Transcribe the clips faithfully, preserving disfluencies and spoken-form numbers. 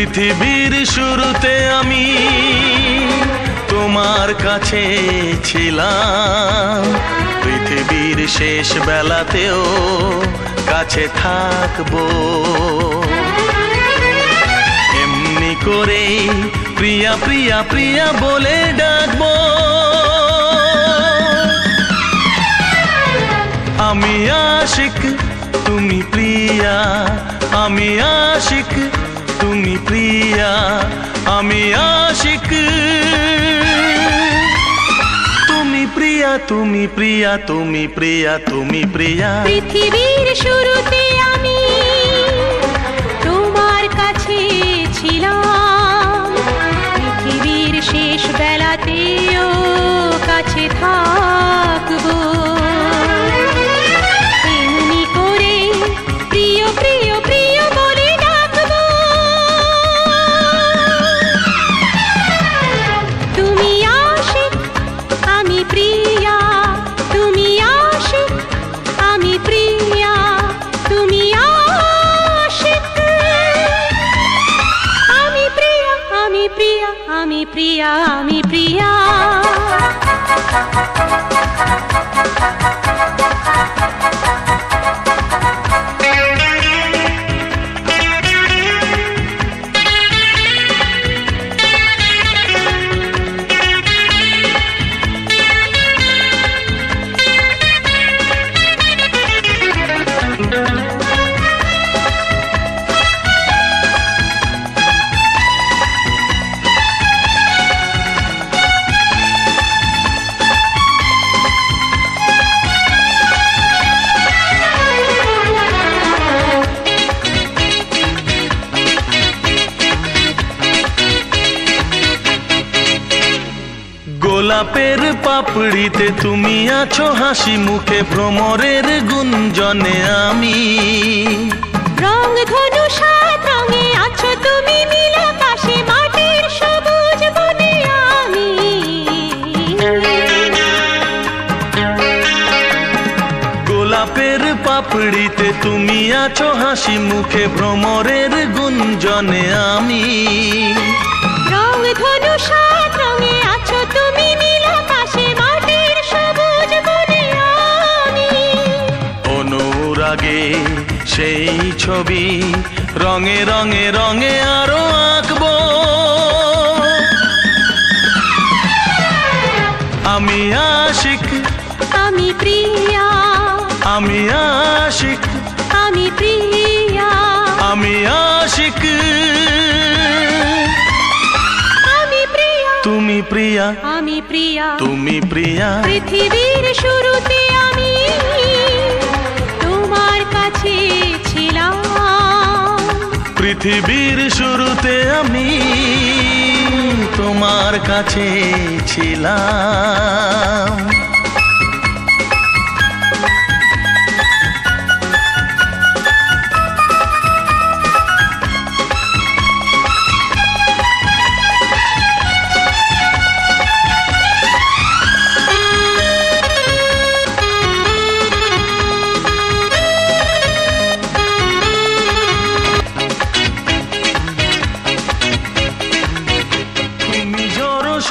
পৃথিবীর শুরুতে আমি তোমার কাছে ছিলাম, পৃথিবীর শেষ বেলাতেও কাছে থাকবো। এমনি করে প্রিয়া প্রিয়া প্রিয়া বলে ডাকবো, আমি আশিক তুমি প্রিয়া, আমি আশিক তুমি প্রিয়া, আমি আশিক তুমি প্রিয়া, তুমি প্রিয়া, তুমি প্রিয়া, তুমি প্রিয়া। পৃথিবীর শুরুতে আমি তোমার কাছে ছিলাম, পৃথিবীর শেষ বেলাতেও কাছে থাকবো। आमी प्रिया, आमी प्रिया। গোলাপের পাপড়িতে তুমি আছো, হাসি মুখে ভ্রমরের গুঞ্জনে আমি, রং ধনু সাত রঙে আছো তুমি, নীল আকাশে মাটির সবুজ বনে আমি। গোলাপের পাপড়িতে তুমি আছো, হাসি মুখে ভ্রমরের গুঞ্জনে আমি, রং ধনু সাত রঙে আছো তুমি, নীল আকাশে মাটির সবুজ বনে আমি। অনুরাগে সেই ছবি রঙে রঙে রঙে আরো আঁকবো, আমি আশিক আমি প্রিয়া, আমি আশিক আমি প্রিয়া, আমি আশিক তুমি প্রিয়া, আমি প্রিয়া, তুমি প্রিয়া। পৃথিবীর শুরুতে আমি তোমার কাছে ছিলাম, পৃথিবীর শুরুতে আমি তোমার কাছে ছিলাম।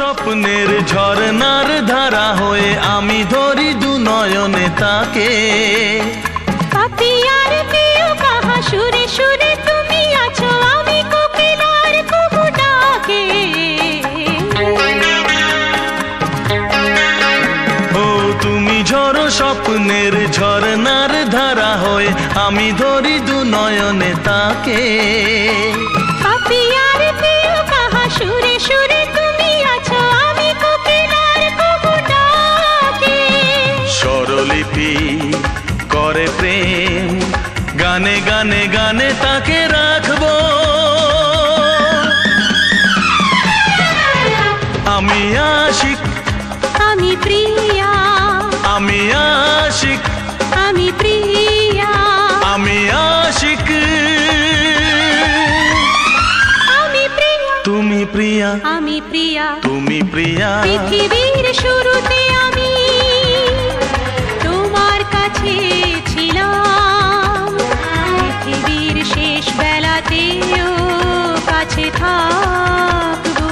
স্বপ্নের ঝরনার ধারা হয়ে আমি ধরি দু নয়নে তাকে, পাপিয়ার প্রিয় কাহা সুরে সুরে তুমি আছো আমি কোকিলার কুহু ডাকে। ও তুমি ঝরো স্বপ্নের ঝরনার ধারা হয়ে আমি ধরি দু নয়নে তাকে, পাপিয়ার প্রিয় কাহা সুরে সুরে তুমি আছো আমি কোকিলার কুহু ডাকে। স্বরলিপি করে প্রেম গানে গানে গানে তাকে রাখবো, আমি আশিক আমি প্রিয়া, আমি আশিক আমি প্রিয়া, আমি আশিক আমি প্রিয়া, তুমি প্রিয়া, আমি প্রিয়া, তুমি প্রিয়া। পৃথিবীর শুরুতে আমি তোমার কাছে ছিলাম, পৃথিবীর শেষ বেলাতেও কাছে কাছে থাকবো।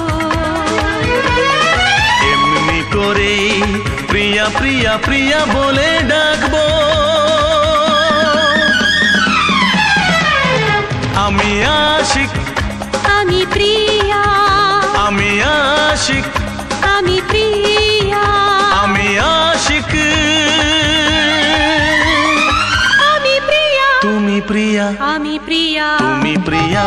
এমনি করে প্রিয়া প্রিয়া প্রিয়া বলে ডাকবো, আমি আশিক আমি প্রিয়া, আমি আশিক আমি প্রিয়া, আমি আশিক আমি প্রিয়া, তুমি প্রিয়া আমি প্রিয়া, তুমি প্রিয়া।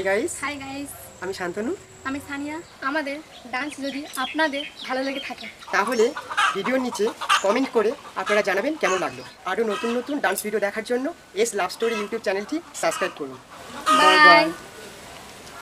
हाय गाइस, हाय गाइस, आमी शांतनु, आमी सानिया। आमादेर डांस यदि आपनादेर भालो लेगे थाके ताहले भिडियोर नीचे कमेंट करे आपनारा जानाबेन केमन लागलो। आरो नतुन नतुन डांस भिडियो देखार जोन्नो एस लाभ स्टोरी यूट्यूब चैनलटी सबस्क्राइब करुन। Bye bye.